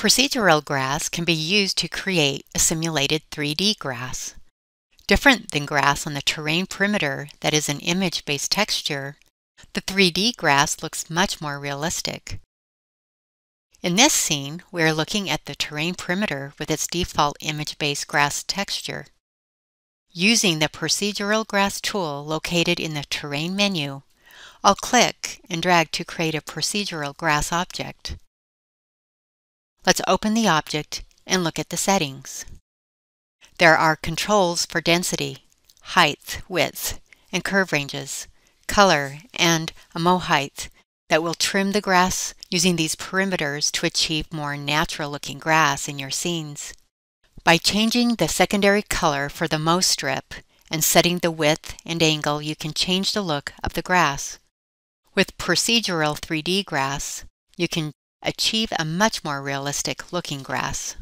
Procedural grass can be used to create a simulated 3D grass. Different than grass on the terrain perimeter that is an image-based texture, the 3D grass looks much more realistic. In this scene, we are looking at the terrain perimeter with its default image-based grass texture. Using the Procedural Grass tool located in the Terrain menu, I'll click and drag to create a procedural grass object. Let's open the object and look at the settings. There are controls for density, height, width, and curve ranges, color, and a mow height that will trim the grass using these perimeters to achieve more natural-looking grass in your scenes. By changing the secondary color for the mow strip and setting the width and angle, you can change the look of the grass. With procedural 3D grass, you can achieve a much more realistic-looking grass.